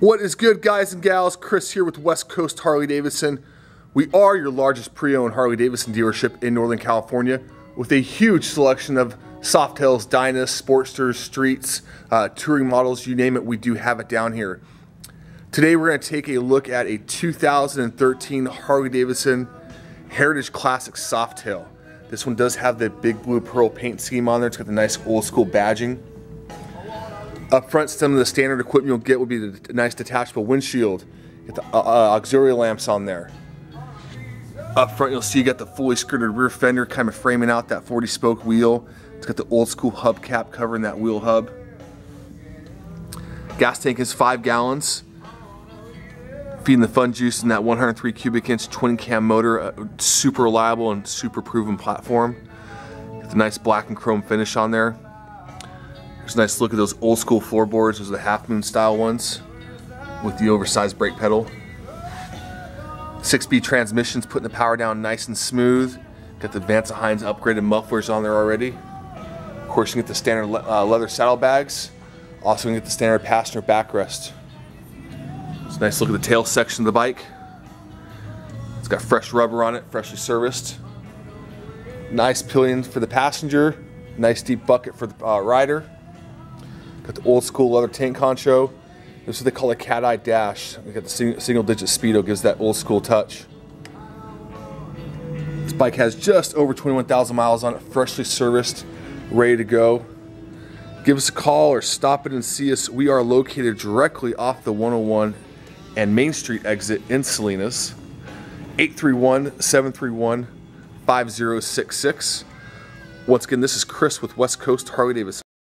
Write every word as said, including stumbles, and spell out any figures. What is good, guys and gals? Chris here with West Coast Harley-Davidson. We are your largest pre-owned Harley-Davidson dealership in Northern California, with a huge selection of Softails, Dynas, Sportsters, Streets, uh, touring models, you name it, we do have it down here. Today we're going to take a look at a two thousand thirteen Harley-Davidson Heritage Classic Softail. This one does have the big blue pearl paint scheme on there. It's got the nice old school badging. Up front, some of the standard equipment you'll get would be the nice detachable windshield. Get the uh, auxiliary lamps on there. Up front, you'll see you got the fully skirted rear fender, kind of framing out that forty spoke wheel. It's got the old school hubcap covering that wheel hub. Gas tank is five gallons. Feeding the fun juice in that one hundred three cubic inch twin cam motor, uh, super reliable and super proven platform. Got the nice black and chrome finish on there. It's a nice look at those old school floorboards. Those are the half moon style ones with the oversized brake pedal. Six-speed transmissions putting the power down nice and smooth. Got the Vance and Hines upgraded mufflers on there already. Of course, you can get the standard le uh, leather saddlebags. Also, you can get the standard passenger backrest. It's a nice look at the tail section of the bike. It's got fresh rubber on it, freshly serviced. Nice pillion for the passenger. Nice deep bucket for the uh, rider. Got the old school leather tank honcho. This is what they call a cat eye dash. We got the sing single digit speedo, gives that old school touch. This bike has just over twenty-one thousand miles on it, freshly serviced, ready to go. Give us a call or stop in and see us. We are located directly off the one oh one and Main Street exit in Salinas. eight three one, seven three one, five oh six six. Once again, this is Chris with West Coast Harley-Davidson.